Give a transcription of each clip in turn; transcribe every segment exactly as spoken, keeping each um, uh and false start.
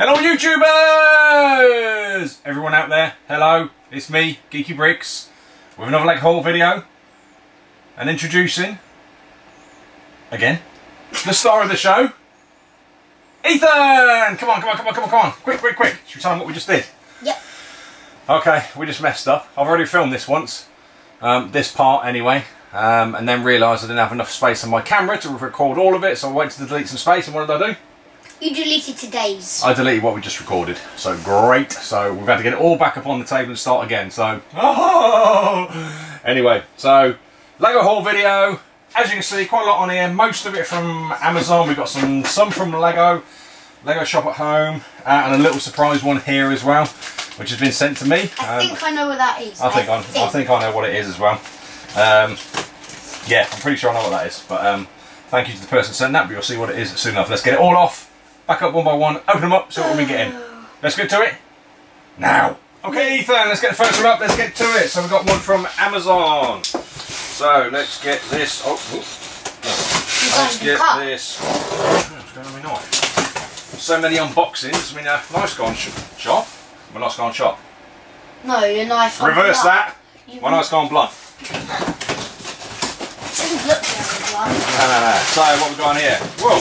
Hello YouTubers! Everyone out there, hello, it's me, Geeky Bricks, with another Lego haul video, and introducing, again, the star of the show, Ethan! Come on, come on, come on, come on, come on, quick, quick, quick, should we tell them what we just did? Yep. Okay, we just messed up. I've already filmed this once, um, this part anyway, um, and then realised I didn't have enough space on my camera to record all of it, so I went to delete some space, and what did I do? You deleted today's. I deleted what we just recorded. So great. So we've had to get it all back up on the table and start again. So, oh! Anyway, so Lego haul video. As you can see, quite a lot on here. Most of it from Amazon. We've got some some from Lego, Lego Shop at Home, uh, and a little surprise one here as well, which has been sent to me. I um, think I know what that is. I think I, think. I, I think I know what it is as well. Um, yeah, I'm pretty sure I know what that is. But um, thank you to the person sent that. But you'll see what it is soon enough. Let's get it all off. Back up one by one, open them up, see what we get in. Let's get to it now. Okay, Ethan, let's get the first one up, let's get to it. So we've got one from Amazon. So let's get this. Oh, no. Let's get this. What's going on with my knife? So many unboxings. I mean, a knife's gone sh shop. My knife's gone shop. No, your knife. Reverse that. My knife's gone blunt. It doesn't look like a blunt. No, no, no. So what we got in here? Whoa.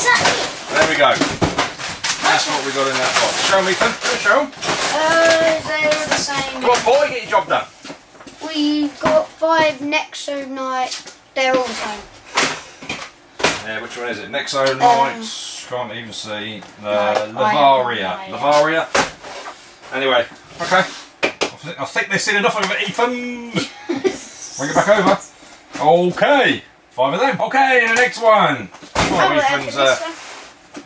There we go. That's what we got in that box. Show me, Ethan. Show them. Uh, they're the same. Come on, boy, get your job done. We've got five Nexo Knights. They're all the same. Yeah, which one is it? Nexo um, Knights. Can't even see. Uh, no, Lavaria. Lavaria. Anyway, okay. I think they've seen enough of it, Ethan. Bring it back over. Okay. Five of them. Okay, and the next one. Oh, Ethan's. Uh,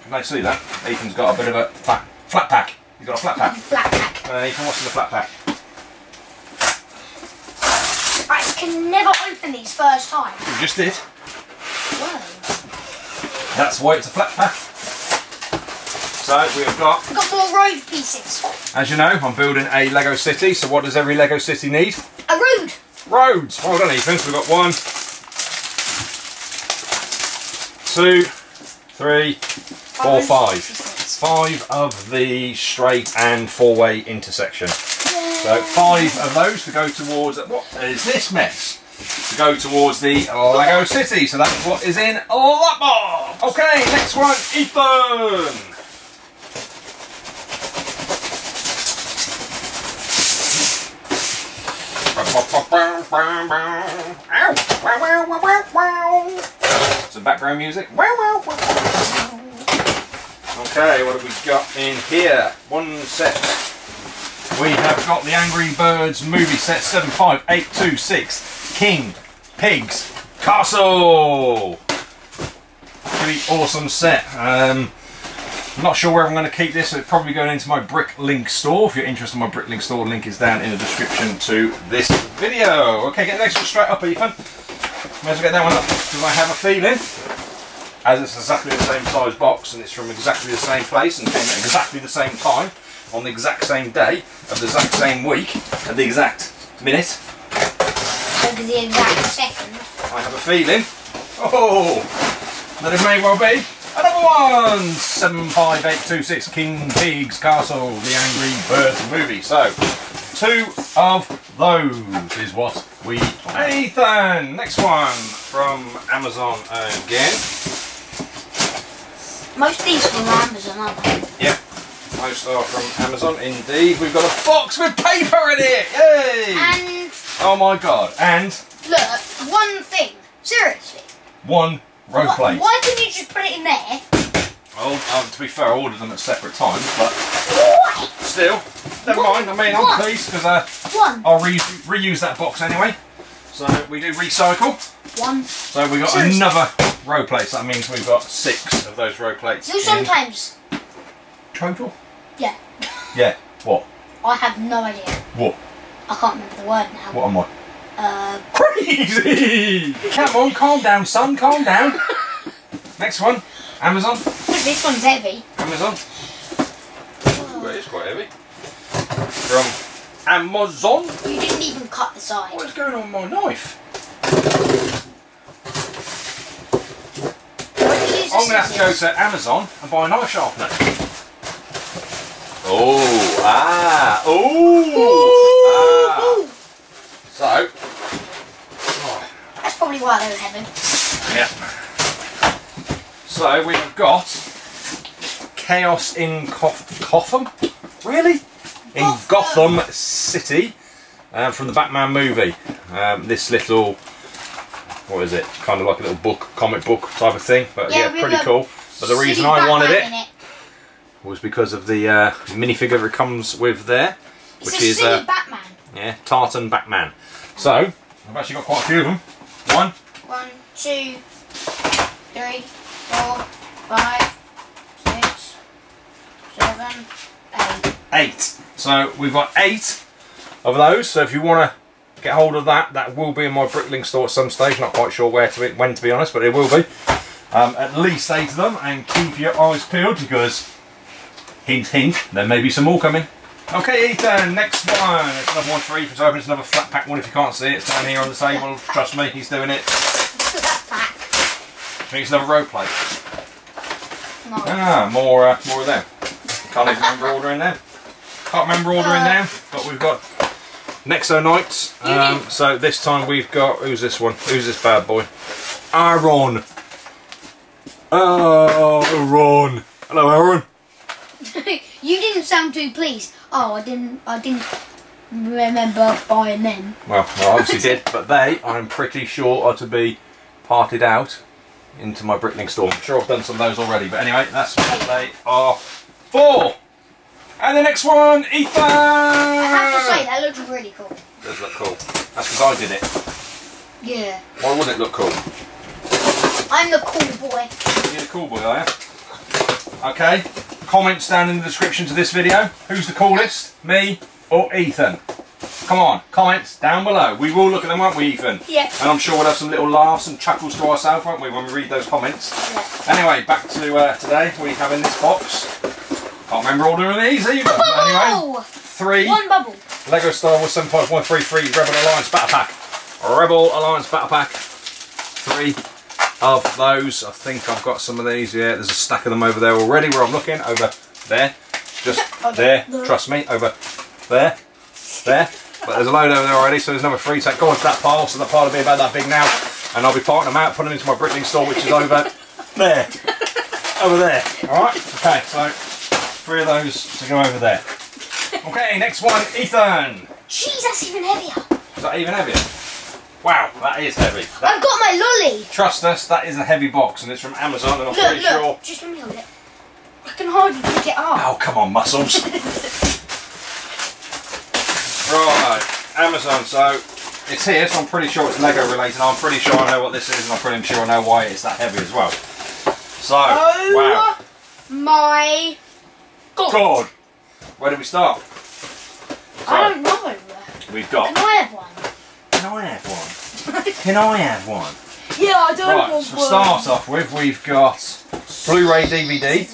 Can they see that? Ethan's got a bit of a flat, flat pack. He's got a flat pack. Flat pack. Uh, Ethan, what's in the flat pack? I can never open these first time. You just did. Whoa. That's why it's a flat pack. So we've got... We've got more road pieces. As you know, I'm building a Lego City, so what does every Lego City need? A road. Roads. Well done, Ethan. So we've got one, two, three, four, five. Five of the straight and four-way intersection. Yay. So five of those to go towards, what is this mess? To go towards the Lego City. So that's what is in that box. Okay, next one, Ethan. Some background music. Okay, what have we got in here? One set. We have got the Angry Birds Movie set seven five eight two six King Pig's Castle. Pretty awesome set. Um, I'm not sure where I'm going to keep this, so it's probably going into my BrickLink store. If you're interested in my BrickLink store, link is down in the description to this video. Okay, get the next one straight up, Ethan. May as well get that one up, because I have a feeling, as it's exactly the same size box and it's from exactly the same place and came at exactly the same time on the exact same day of the exact same week at the exact minute. Over the exact second. I have a feeling. Oh, that it may well be another one. seven five eight two six King Pig's Castle, the Angry Birds Movie. So two of those is what we have. Ethan, next one from Amazon again. Most of these from Amazon, aren't they? Yep, most are from Amazon indeed. We've got a box with paper in it! Yay! And... oh my god, and... look, one thing, seriously. One road what, plate. Why didn't you just put it in there? Well, um, to be fair, I ordered them at separate times, but... what? Still, never what? mind, I mean, I'm pleased, because uh, I'll re reuse that box anyway. So, we do recycle. One. So, we got seriously. another... row plates. That means we've got six of those row plates. So sometimes total? Yeah. Yeah. What? I have no idea. What? I can't remember the word now. What am I? Uh. Crazy. Come on, calm down, son. Calm down. Next one, Amazon. This one's heavy. Amazon. Oh. Ooh, it is quite heavy. From Amazon. You didn't even cut the side. What is going on with my knife? I'm going to have to go to Amazon and buy a knife sharpener. Ah! Ooh! Ooh. Ah. So. Oh. That's probably why they were heaven. Yeah. So we've got Chaos in Goth Gotham? Really? In Gotham, Gotham City, uh, from the Batman movie. Um, this little, what is it? Kind of like a little book, comic book type of thing. But yeah, yeah pretty cool. But the reason I Batman wanted it, it was because of the uh, minifigure it comes with there, it's which a is silly uh, Batman. Yeah, Tartan Batman. So I've actually got quite a few of them. One. One, two, three, four, five, six, seven, eight. Eight. So we've got eight of those. So if you want to get hold of that, that will be in my BrickLink store at some stage. Not quite sure where to be, when to be honest, but it will be. Um, at least eight of them, and keep your eyes peeled because, hint, hint, there may be some more coming. Okay, Ethan, next one. It's another one for Ethan's open. It's another flat pack one. If you can't see it, it's down here on the table. Trust me, he's doing it. Flat pack. I think it's another road plate. Nice. Ah, more, uh, more of them. Can't even remember ordering them. Can't remember ordering them, but we've got Nexo Knights. Um, so this time we've got, who's this one? Who's this bad boy? Aaron. Oh, Aaron. Hello, Aaron. You didn't sound too pleased. Oh, I didn't. I didn't remember buying them. Well, I obviously did, but they, I'm pretty sure, are to be parted out into my BrickLink store. I'm sure I've done some of those already, but anyway, that's what they are for. And the next one, Ethan. I have to say, that looks really cool. It does look cool. That's because I did it. Yeah. Why wouldn't it look cool? I'm the cool boy. You're the cool boy, are you? Okay. Comments down in the description to this video. Who's the coolest? Me or Ethan? Come on, comments down below. We will look at them, won't we, Ethan? Yeah. And I'm sure we'll have some little laughs and chuckles to ourselves, won't we, when we read those comments? Yeah. Anyway, back to uh, today. What do you have in this box? Can't remember ordering these either. Anyway, three. One bubble. Lego Star Wars seven five one three three Rebel Alliance Battle Pack. Rebel Alliance Battle Pack. Three. Of those, I think I've got some of these. Yeah, there's a stack of them over there already. Where I'm looking, over there, just okay. There. Trust me, over there, there. But there's a load over there already, so there's number three. So go on to that pile. So the pile will be about that big now, and I'll be parting them out, putting them into my BrickLink store, which is over there, over there. All right. Okay. So three of those to go over there. Okay. Next one, Ethan. Jeez, that's even heavier. Is that even heavier? Wow, that is heavy. That, I've got my lolly. Trust us, that is a heavy box, and it's from Amazon, and I'm look, pretty look, sure. Just let me hold it. I can hardly pick it up. Oh, come on, muscles. Right, Amazon. So it's here, so I'm pretty sure it's Lego related. I'm pretty sure I know what this is, and I'm pretty sure I know why it's that heavy as well. So, oh, wow. My God. God. Where do we start? So, I don't know. We've got. Can I have one? Can I have one? Can I have one? Yeah, I don't right, want so one. Right, to start off with, we've got Blu-ray D V D,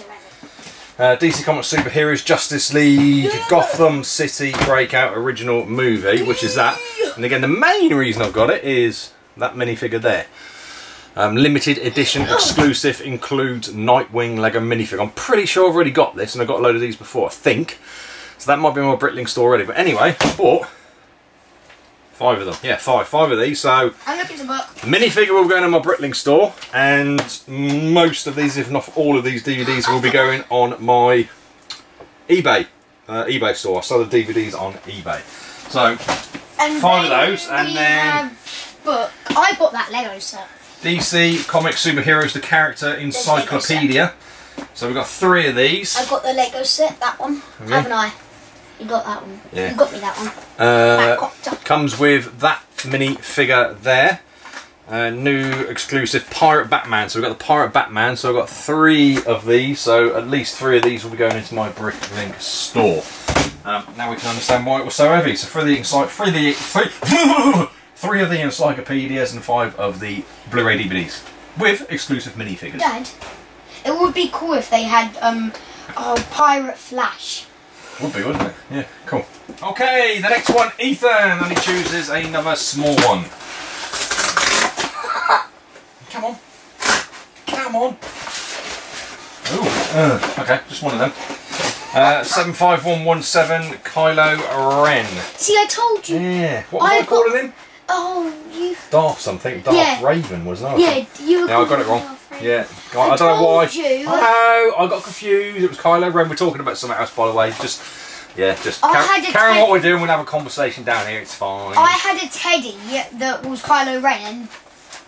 uh, D C Comics Superheroes, Justice League, yeah. Gotham City Breakout original movie, which is that. And again, the main reason I've got it is that minifigure there. Um, limited edition exclusive includes Nightwing Lego minifigure. I'm pretty sure I've already got this, and I've got a load of these before, I think. So that might be in my BrickLink store already. But anyway, I bought... Five of them, yeah, five, five of these. So, I'm looking at the book. Minifigure will go into my BrickLink store, and most of these, if not all of these D V Ds, will be going on my eBay, uh, eBay store. I sell the D V Ds on eBay. So, and five of those, and then book. I bought that Lego set. D C Comics Superheroes: The Character Encyclopedia. So we've got three of these. I've got the Lego set, that one, okay. Haven't I? You got that one. Yeah. You got me that one. Uh, that comes with that minifigure there. Uh, new exclusive Pirate Batman. So we've got the Pirate Batman. So I've got three of these. So at least three of these will be going into my BrickLink store. Um, now we can understand why it was so heavy. So three of the three, of the, three, three of the encyclopedias and five of the Blu-ray D V Ds with exclusive minifigures. Dad, it would be cool if they had um, oh, Pirate Flash. Would be, wouldn't it? Yeah, cool. Okay, the next one, Ethan, and he chooses another small one. Come on. Come on. Ooh, uh, okay, just one of them. Uh, seven five one one seven Kylo Ren. See, I told you. Yeah. What was I, I calling got... him? Oh, you. Darth something. Darth yeah. Raven, wasn't I? Yeah, you were. Yeah, I got it wrong. Yeah, God, I, I don't know why. Oh, I got confused. It was Kylo Ren. We're talking about something else, by the way. Just, yeah, just carry on what we're doing. We'll have a conversation down here. It's fine. I had a teddy that was Kylo Ren.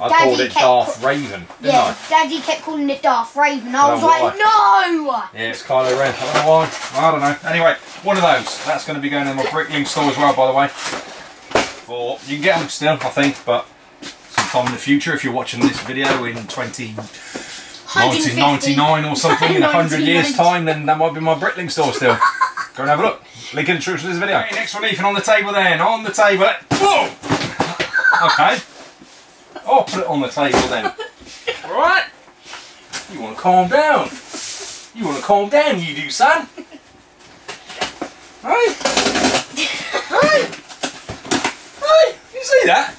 And I Daddy called it Darth Raven, didn't yeah, I? Daddy kept calling it Darth Raven. I, I was like, I, no! Yeah, it's Kylo Ren. I don't know why. I don't know. Anyway, one of those. That's going to be going in my BrickLink store as well, by the way. For you can get them still, I think, but. Sometime in the future, if you're watching this video in nineteen ninety-nine or something, in one hundred years time, then that might be my BrickLink store still. Go and have a look. Link in the description of this video. Okay, next one, Ethan, on the table then. On the table. Whoa! Okay. I'll put it on the table then. Alright. You want to calm down. You want to calm down, you do, son. Hey. Hey. Hey. You see that?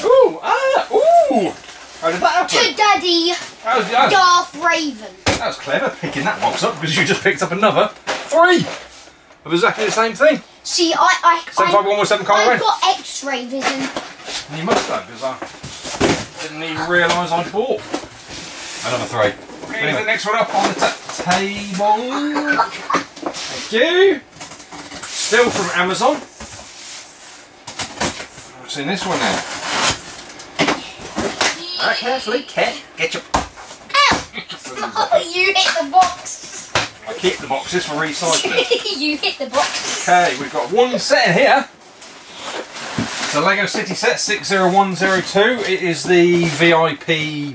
Ooh, ah, ooh! How did that happen? To Daddy, that was, that was, Darth Raven. That was clever, picking that box up, because you just picked up another three of exactly the same thing. See, I, I, seven five one one seven Kylo Ren. Got X-ray vision. You must have, because I didn't even realise I bought another three. Okay, anyway. The next one up on the table. Thank you. Still from Amazon. What's in this one now? Alright, carefully, Cat. Get your. Ow! Oh, you hit the box! I keep the boxes for recycling. You hit the box. Okay, we've got one set here. It's a Lego City set six oh one oh two. It is the V I P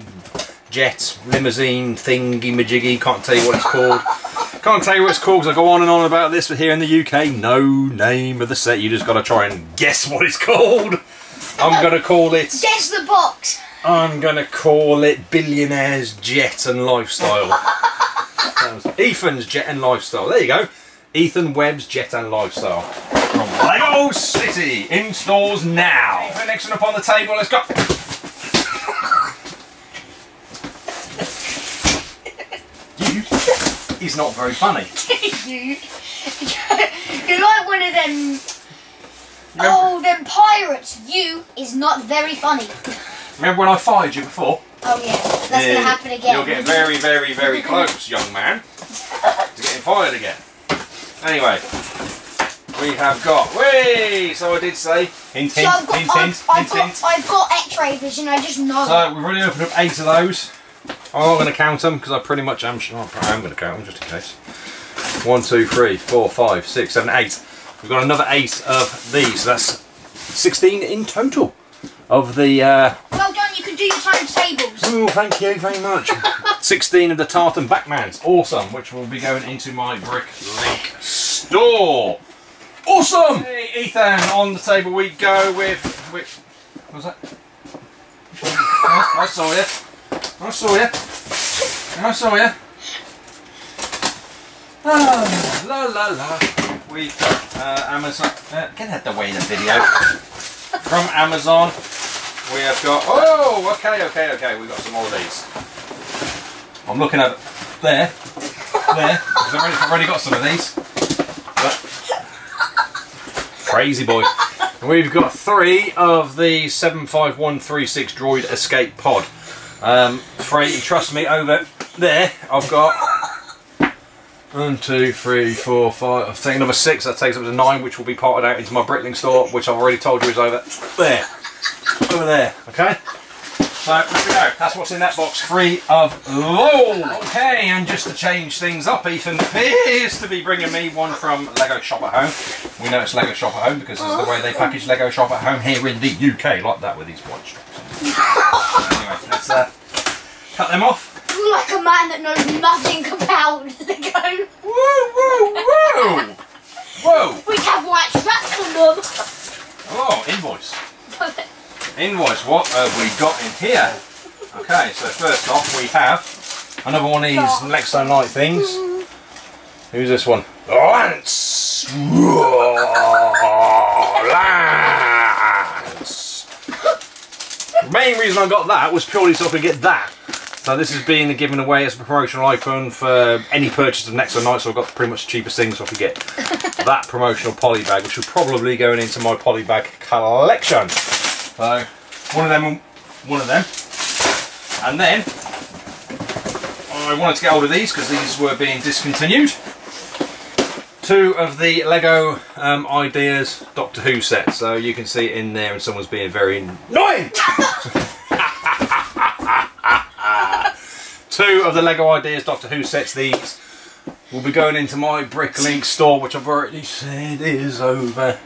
jet limousine thingy majiggy. Can't tell you what it's called. Can't tell you what it's called because I go on and on about this, but here in the U K, no name of the set. You just got to try and guess what it's called. I'm going to call it. Guess the box! I'm going to call it Billionaire's Jet and Lifestyle. Ethan's Jet and Lifestyle. There you go. Ethan Webb's Jet and Lifestyle. From Lego City. In stores now. Okay, for the next one up on the table, let's go. You. He's not very funny. You. You're like one of them... Remember? Oh, them pirates. You is not very funny. Remember when I fired you before? Oh yeah, that's yeah. Gonna happen again. You'll get very, very, very close, young man, to getting fired again. Anyway, we have got. Whey! So I did say. Hint, hint, so I've got, hint, I've, hint, I've, hint, I've, hint. Got, I've got X-ray vision. I just know. So we've already opened up eight of those. I'm not going to count them because I pretty much am. Sure I'm going to count them just in case. One, two, three, four, five, six, seven, eight. We've got another eight of these. So that's sixteen in total. Of the uh, well done, you can do your timetables. Oh, thank you very much. sixteen of the Tartan Batmans, awesome, which will be going into my BrickLink store. Awesome. Hey, Ethan, on the table we go with which what was that? I, I saw you. I saw you. I saw you. Ah, la la la. We got uh, Amazon. Uh, get out the way of the video. From Amazon, we have got. Oh, okay, okay, okay. We've got some more of these. I'm looking at there, there. I've already, I've already got some of these. But, crazy boy. And we've got three of the seven five one three six Droid Escape Pod. Um, Frey, trust me, over there, I've got one, two, three, four, five. I've taken another six. That takes up to nine, which will be parted out into my BrickLink store, which I've already told you is over there, over there. Okay. So there we go. That's what's in that box. Free of low. Okay. And just to change things up, Ethan appears to be bringing me one from Lego Shop at Home. We know it's Lego Shop at Home because this is the way they package Lego Shop at Home here in the U K, like that with these white straps. Anyway, let's uh, cut them off. Like a man that knows nothing about Lego. Woo, woo, woo! Whoa! We have white straps on them. Oh, invoice. Invoice, what have we got in here? Okay, so first off we have another one of these Nexo Knight things. Mm. Who's this one? Lance! Lance! The main reason I got that was purely so I could get that. Now this is being given away as a promotional icon for any purchase of Nexo Knights, so I've got pretty much the cheapest thing, so I could get that promotional poly bag, which will probably go into my poly bag collection. So one of them, one of them, and then I wanted to get hold of these because these were being discontinued. Two of the Lego um, Ideas Doctor Who sets, so you can see it in there, and someone's being very annoying. Two of the Lego Ideas Doctor Who sets, these will be going into my BrickLink store, which I've already said is over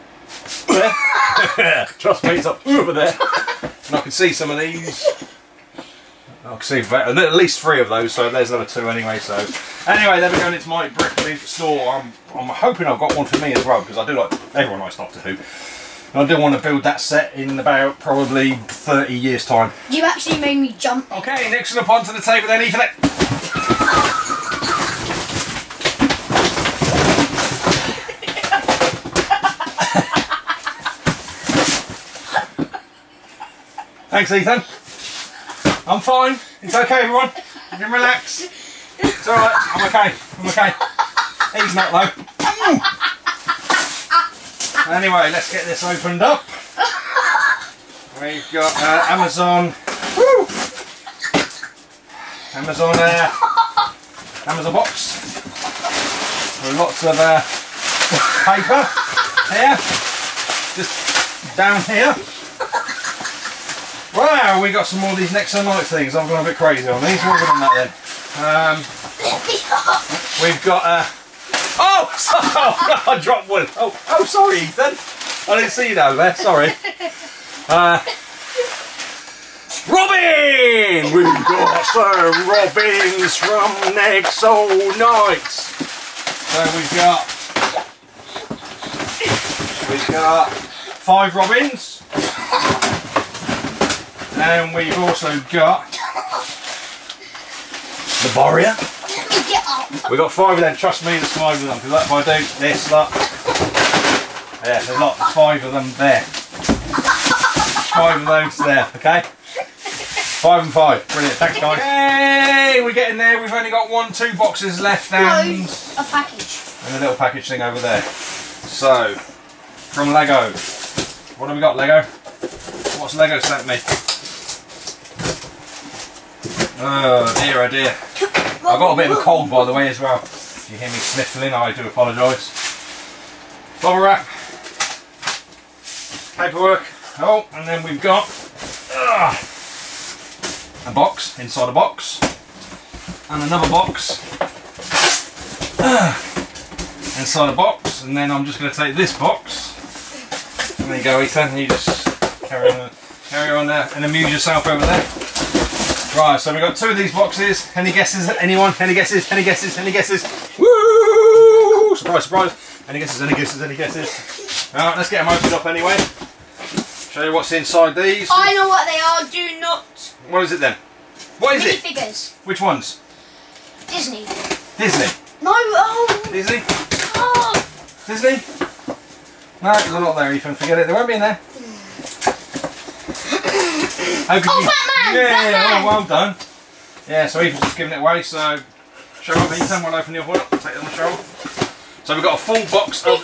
there. Trust me, it's up over there. And I can see some of these. I can see at least three of those, so there's another two anyway. So anyway, they're going into my BrickLink store. I'm, I'm hoping I've got one for me as well, because I do like, everyone likes Doctor Who. And I do want to build that set in about probably thirty years time. You actually made me jump. Okay, next up onto the table then, Ethan. Thanks, Ethan. I'm fine. It's okay, everyone. You can relax. It's all right. I'm okay. I'm okay. He's not though. Ooh. Anyway, let's get this opened up. We've got uh, Amazon. Woo! Amazon. Uh, Amazon box. With lots of uh, paper here. Just down here. Wow, we got some more of these Nexo Knights things. I've gone a bit crazy on these. What have we done that then? Um, we've got a... Oh! Oh no, I dropped one. Oh, oh, sorry, Ethan. I didn't see you over there. Sorry. Uh, Robin! We've got some Robins from Nexo Knights. So we've got... We've got five Robins. And we've also got the Lavaria. We've got five of them, trust me, there's five of them. Because if I do this, look. Yeah, there's not five of them there. Five of those there, okay? Five and five. Brilliant, thanks guys. Hey, we're getting there. We've only got one, two boxes left and a package. And a little package thing over there. So, from Lego. What have we got, Lego? What's Lego sent me? Oh dear, oh dear. I've got a bit of a cold by the way as well. If you hear me sniffling, I do apologise. Bubble wrap. Paperwork. Oh, and then we've got uh, a box, inside a box. And another box. Uh, inside a box. And then I'm just going to take this box. There you go, Ethan. You just carry on, carry on there and amuse yourself over there. Right, so we've got two of these boxes. Any guesses? Anyone? Any guesses? Any guesses? Any guesses? Woo! Surprise, surprise. Any guesses? Any guesses? Any guesses? All right, let's get them opened up anyway. Show you what's inside these. I know what they are. Do not. What is it then? What is it? Minifigures. Which ones? Disney. Disney. No. Oh. Disney. Oh. Disney. No, there's a lot there, Ethan. Forget it. They won't be in there. How could oh, you... Batman! Yeah, Batman. Yeah, well, well done. Yeah, so Ethan's just giving it away, so show up, Ethan, we'll open the other one up, take it on the show. So we've got a full box of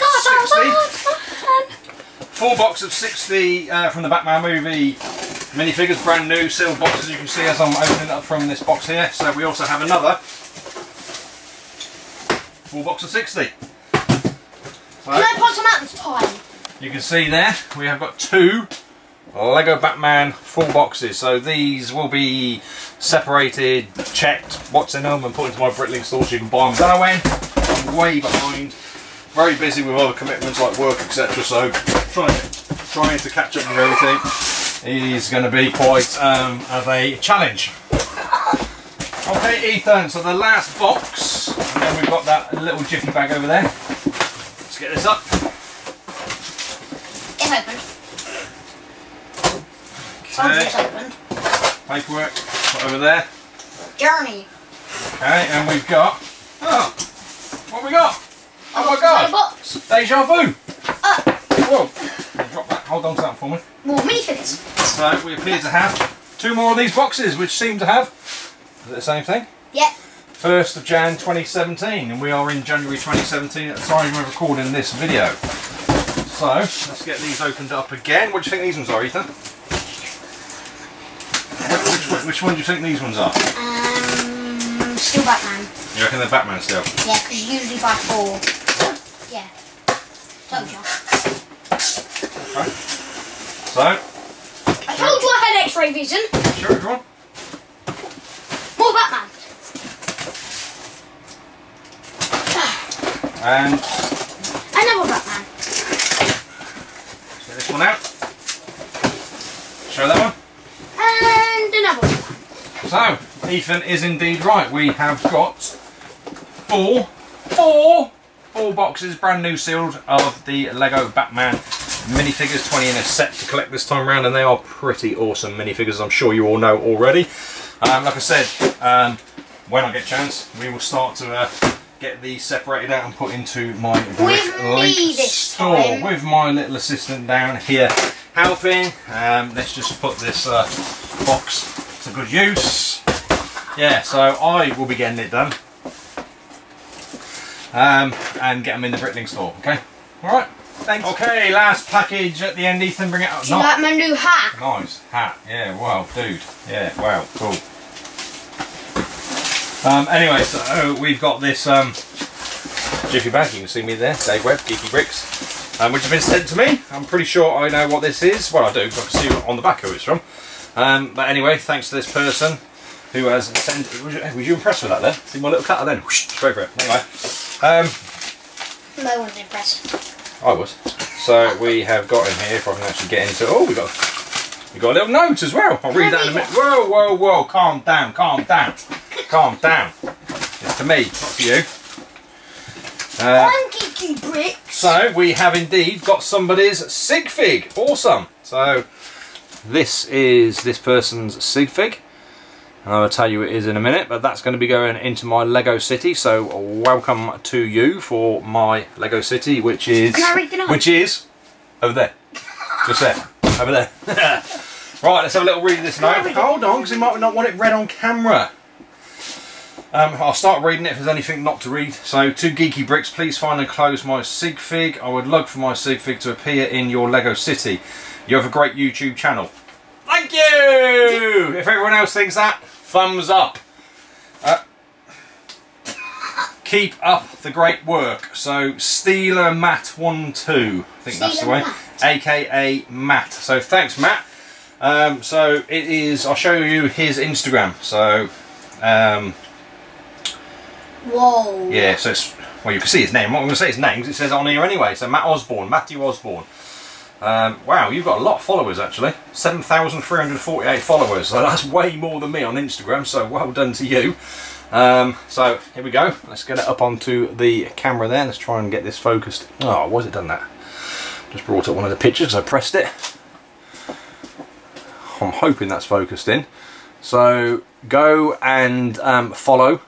sixty. Full box of sixty uh, from the Batman movie minifigures, brand new, sealed boxes, you can see as I'm opening it up from this box here. So we also have another full box of sixty. So, can I put them out this time? You can see there, we have got two Lego Batman full boxes, so these will be separated, checked, what's in them and put into my BrickLink store so you can buy them. Don't know when, I'm way behind, very busy with other commitments like work etc, so trying, trying to catch up with everything is going to be quite um, of a challenge. Okay Ethan, so the last box, and then we've got that little jiffy bag over there. Let's get this up. It's open. Okay. Paperwork, put over there. Journey. Okay, and we've got. Oh, what have we got? Oh I my got god! Deja vu! Uh, Whoa! Drop that, hold on to that for me. More minifigures. So, we appear to have two more of these boxes, which seem to have Is it the same thing? Yep. first of Jan twenty seventeen, and we are in January twenty seventeen at the time we're recording this video. So, let's get these opened up again. What do you think these ones are, Ethan? Which, which, which one do you think these ones are? Um, still Batman. You reckon they're Batman still? Yeah, because you usually buy four. Yeah. Told you. Okay. So. I told you I had X-ray vision. Sure, go on. More Batman. And. Another Batman. Let's get this one out. Show that one. And another one. So, Ethan is indeed right. We have got four, four, four boxes, brand new sealed, of the Lego Batman minifigures, twenty in a set to collect this time around, and they are pretty awesome minifigures, I'm sure you all know already. Um, like I said, um, when I get a chance, we will start to uh, get these separated out and put into my BrickLink store time. With my little assistant down here helping. Um, let's just put this uh, box to good use. Yeah, so I will be getting it done um, and get them in the BrickLink store. Okay, all right. Thanks. Okay, last package at the end. Ethan, bring it up. Do you like my new hat? Nice hat. Yeah, wow, dude. Yeah, wow, cool. Um, anyway, so we've got this um, jiffy bag. You can see me there, Dave Webb, Geeky Bricks, um, which has been sent to me. I'm pretty sure I know what this is. Well, I do, because I can see what on the back who it's from. Um, but anyway, thanks to this person who has sent. Was you, was you impressed with that there? See my little cutter then? Whoosh, straight for it. Anyway. Um, no one's impressed. I was. So we have got in here, if I can actually get into it. Oh, we got we got a little note as well. I'll read that in a minute. Whoa, whoa, whoa, calm down, calm down, calm down. It's to me, not to you. Uh, I'm Geeky Bricks. So we have indeed got somebody's sig fig. Awesome. So this is this person's sig fig. And I'll tell you it is in a minute, but that's going to be going into my Lego City. So welcome to you for my Lego City, which is which is over there, just there, over there. Right, let's have a little read of this note. Hold on, because you might not want it read on camera. Um, I'll start reading it if there's anything not to read. So, to Geeky Bricks, please find and close my sig fig. I would love for my sig fig to appear in your Lego City. You have a great YouTube channel. Thank you! If everyone else thinks that, thumbs up. Uh, keep up the great work. So, SteelerMatt twelve, I think that's the way, aka Matt. So, thanks, Matt. Um, so, it is, I'll show you his Instagram. So, um, whoa. Yeah, so it's, well, you can see his name. I'm not going to say his name because it says on here anyway. So, Matt Osborne, Matthew Osborne. Um, wow, you've got a lot of followers actually, seven thousand three hundred forty-eight followers, so that's way more than me on Instagram, so well done to you. Um, so here we go, let's get it up onto the camera there, let's try and get this focused. Oh, why's it done that? Just brought up one of the pictures, I pressed it. I'm hoping that's focused in. So go and um, follow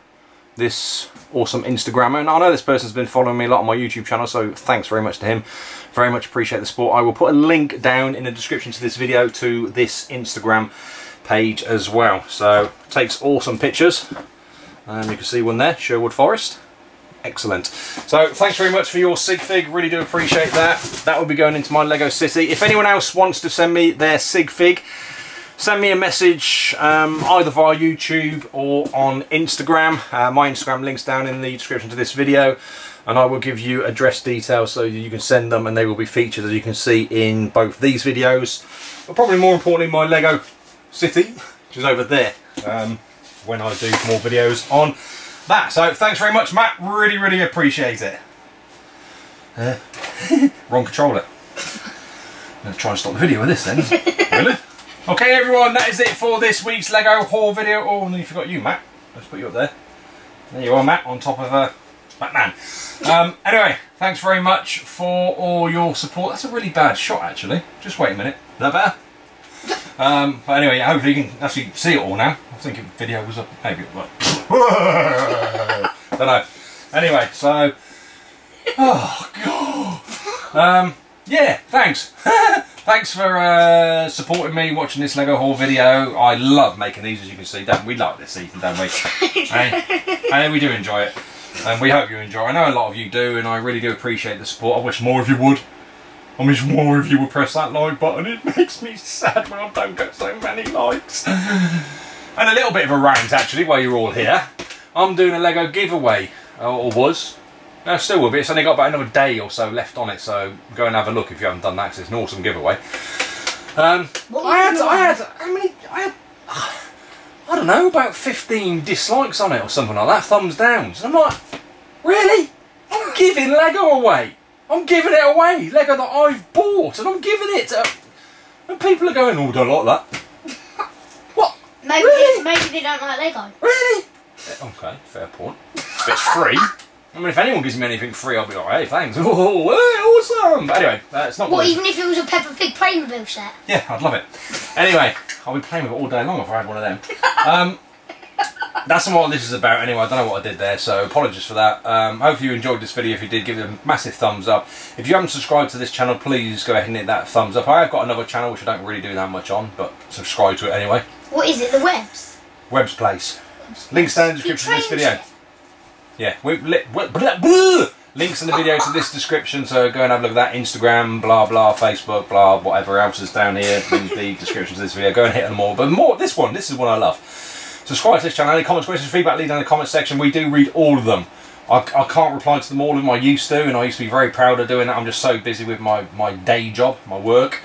this awesome Instagrammer, and I know this person's been following me a lot on my YouTube channel, so thanks very much to him. Very much appreciate the support. I will put a link down in the description to this video to this Instagram page as well. So takes awesome pictures, and um, you can see one there, Sherwood Forest. Excellent. So thanks very much for your sig fig, really do appreciate that. That will be going into my Lego City. If anyone else wants to send me their sig fig, send me a message um, either via YouTube or on Instagram. Uh, my Instagram link's down in the description to this video, and I will give you address details so you can send them, and they will be featured, as you can see, in both these videos, but probably more importantly my Lego City, which is over there, um, when I do more videos on that. So thanks very much, Matt, really really appreciate it. Uh, wrong controller. I'm going to try and stop the video with this then. Really? Okay everyone, that is it for this week's Lego haul video. Oh, and I forgot you, Matt. Let's put you up there. There you are, Matt, on top of uh, Batman. Um, anyway, thanks very much for all your support. That's a really bad shot, actually. Just wait a minute. Is that better? Um, but anyway, hopefully you can actually see it all now. I think the video was up. Maybe it was. Don't know. Anyway, so... Oh, God. Um, yeah, thanks. Thanks for uh, supporting me, watching this Lego haul video. I love making these, as you can see. Don't we like this season, don't we? I, I know we do enjoy it, and we hope you enjoy it. I know a lot of you do, and I really do appreciate the support. I wish more of you would. I wish more of you would press that like button. It makes me sad when I don't get so many likes. And a little bit of a rant, actually, while you're all here. I'm doing a Lego giveaway, or was. No, still will be. It's only got about another day or so left on it, so go and have a look if you haven't done that, because it's an awesome giveaway. Um, well, I had, I had, how many, I had, I don't know, about fifteen dislikes on it or something like that, thumbs downs. And I'm like, really? I'm giving Lego away. I'm giving it away, Lego that I've bought, and I'm giving it to... And people are going, oh, don't like that. Maybe, really? they, maybe they don't like Lego. Really? Okay, fair point. If it's free, I mean, if anyone gives me anything free, I'll be like, hey, thanks. Oh, hey, awesome. But anyway, uh, it's not Well, good. Even if it was a Peppa Pig Playmobil set? Yeah, I'd love it. Anyway, I'll be playing with it all day long if I had one of them. Um, that's not what this is about anyway. I don't know what I did there, so apologies for that. Um, hopefully you enjoyed this video. If you did, give it a massive thumbs up. If you haven't subscribed to this channel, please go ahead and hit that thumbs up. I have got another channel, which I don't really do that much on, but subscribe to it anyway. What is it? The Web's? Web's Place. Web's Links down in the description of this video. Yeah. We, li, we, blah, blah. Links in the video to this description, so go and have a look at that. Instagram, blah, blah, Facebook, blah, whatever else is down here in the description of this video. Go and hit them all. But more, this one, this is one I love. Subscribe to this channel. Any comments, questions, feedback, leave down in the comments section. We do read all of them. I, I can't reply to them all as I used to, and I used to be very proud of doing that. I'm just so busy with my, my day job, my work.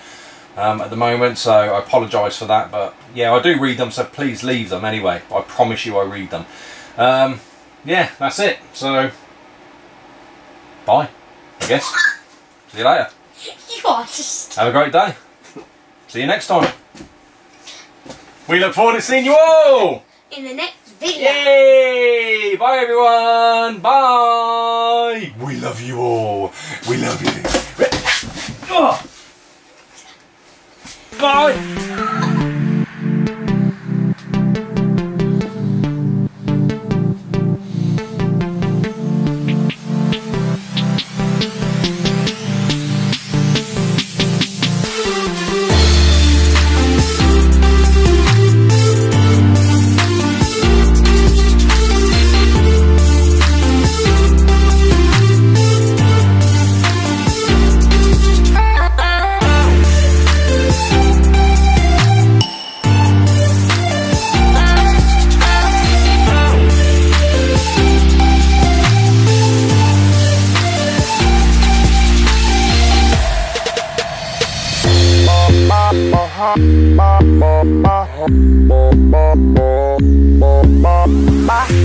Um, at the moment, so I apologise for that, but yeah, I do read them, so please leave them anyway. I promise you I read them. Um, yeah, that's it, so bye, I guess. See you later. You are just... Have a great day. See you next time. We look forward to seeing you all in the next video. Yay! Bye everyone, bye! We love you all. We love you. Oh. Bye! Bye.